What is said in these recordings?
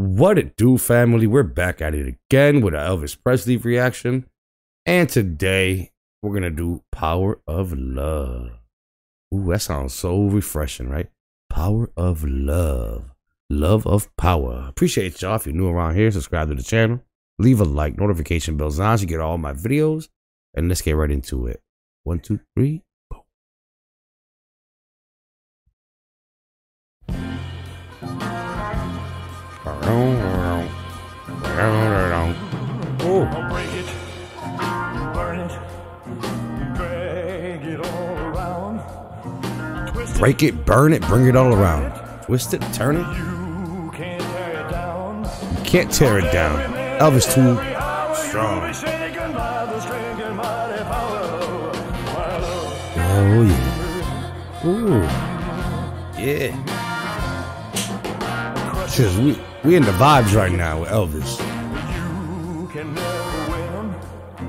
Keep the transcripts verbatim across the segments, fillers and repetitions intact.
What it do, family? We're back at it again with an Elvis Presley reaction. And today, we're going to do Power of Love. Ooh, that sounds so refreshing, right? Power of Love. Love of power. Appreciate y'all. If you're new around here, subscribe to the channel. Leave a like. Notification bells on so you get all my videos. And let's get right into it. One, two, three. Oh, break it, burn it, drag it all around. Twist it, break it, burn it, bring it all around. Twist it, turn it. You can't tear it down. You can't tear it down. Elvis too strong. Oh yeah. Ooh. Yeah. Cause we we in the vibes right now with Elvis.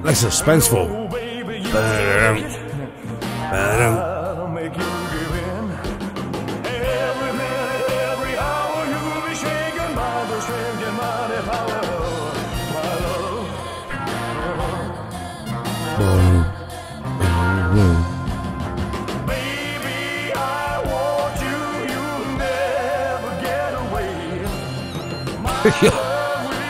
That's suspenseful. Baby, I want you, you'll never get away.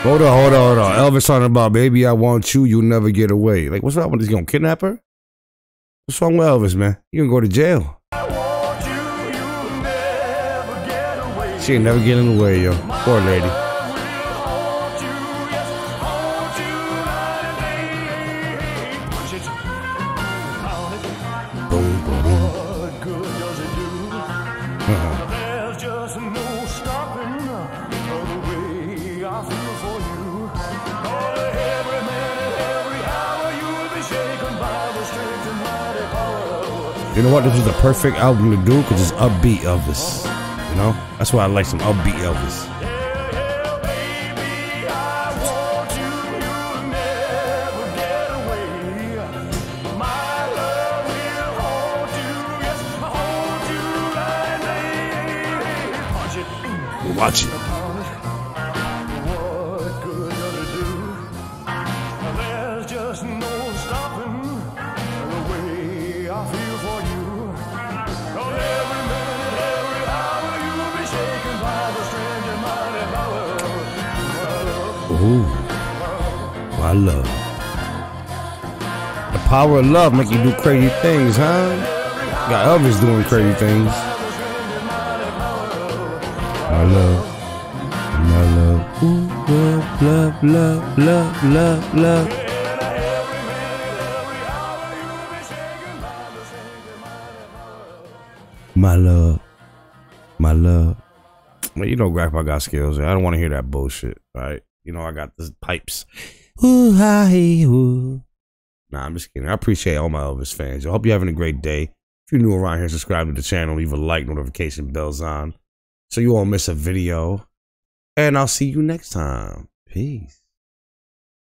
Hold on, hold on, hold on. Elvis talking about, baby, I want you, you'll never get away. Like, what's up with this? You gonna kidnap her? What's wrong with Elvis, man? You gonna go to jail. I want you, you'll never get away. She ain't never getting away, yo. Poor lady. Boom, boom, boom. What good does it do? Uh-huh. There's just no stopping the way. I feel for you. Oh, every minute, every hour, you'll be shaken by the strength and mighty power. You know what? This is the perfect album to do because it's upbeat Elvis. You know? That's why I like some upbeat Elvis. Yeah, yeah, baby, I want you. You'll never get away. My love will hold you. Yes, hold you right now. Watch it. Watch it. Ooh, my love. The power of love make you do crazy things, huh? Got Elvis doing crazy things. My love, my love. Ooh, love, love, love, love, love, love. My love, my love. Man, you know Grandpa got skills. I don't want to hear that bullshit, all right? You know, I got the pipes. Ooh, hi, ooh. Nah, I'm just kidding. I appreciate all my Elvis fans. I hope you're having a great day. If you're new around here, subscribe to the channel. Leave a like, notification bells on so you won't miss a video. And I'll see you next time. Peace.